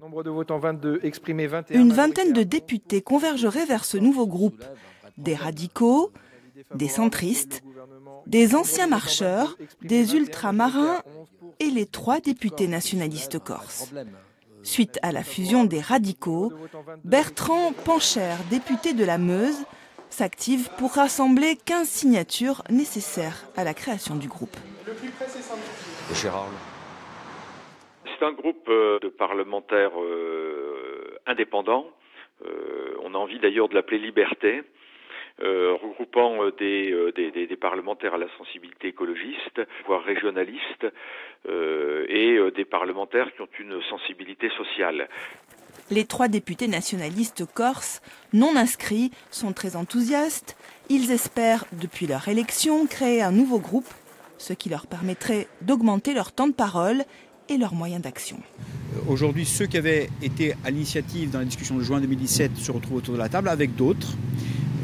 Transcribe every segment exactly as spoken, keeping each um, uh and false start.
Nombre de votants vingt-deux, exprimés vingt et un. Une vingtaine de députés convergeraient vers ce nouveau groupe. Des radicaux, des centristes, des anciens marcheurs, des ultramarins et les trois députés nationalistes corses. Suite à la fusion des radicaux, Bertrand Pancher, député de la Meuse, s'active pour rassembler quinze signatures nécessaires à la création du groupe. C'est un groupe de parlementaires euh, indépendants, euh, on a envie d'ailleurs de l'appeler Liberté, euh, regroupant des, des, des, des parlementaires à la sensibilité écologiste, voire régionaliste, euh, et des parlementaires qui ont une sensibilité sociale. Les trois députés nationalistes corses, non inscrits, sont très enthousiastes. Ils espèrent, depuis leur élection, créer un nouveau groupe, ce qui leur permettrait d'augmenter leur temps de parole et leurs moyens d'action. Aujourd'hui, ceux qui avaient été à l'initiative dans la discussion de juin deux mille dix-sept se retrouvent autour de la table avec d'autres.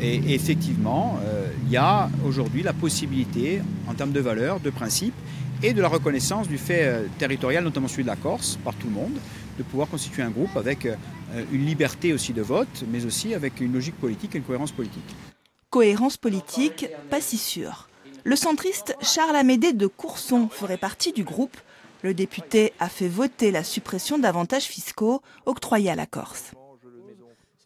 Et effectivement, euh, il y a aujourd'hui la possibilité, en termes de valeurs, de principes, et de la reconnaissance du fait territorial, notamment celui de la Corse, par tout le monde, de pouvoir constituer un groupe avec une liberté aussi de vote, mais aussi avec une logique politique et une cohérence politique. Cohérence politique, pas si sûre. Le centriste Charles-Amédée de Courson ferait partie du groupe. Le député a fait voter la suppression d'avantages fiscaux octroyés à la Corse.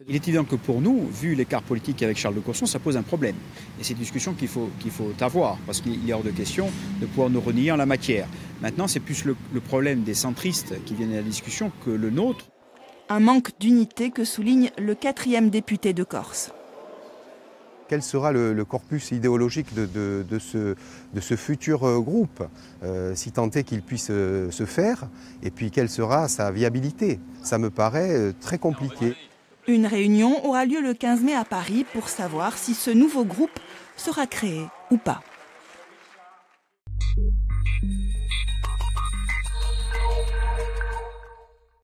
Il est évident que pour nous, vu l'écart politique avec Charles de Courson, ça pose un problème. Et c'est une discussion qu'il faut, qu'il faut avoir, parce qu'il est hors de question de pouvoir nous renier en la matière. Maintenant, c'est plus le, le problème des centristes qui viennent à la discussion que le nôtre. Un manque d'unité que souligne le quatrième député de Corse. Quel sera le, le corpus idéologique de, de, de, ce, de ce futur euh, groupe, euh, si tant est qu'il puisse euh, se faire, et puis quelle sera sa viabilité? Ça me paraît euh, très compliqué. Une réunion aura lieu le quinze mai à Paris pour savoir si ce nouveau groupe sera créé ou pas.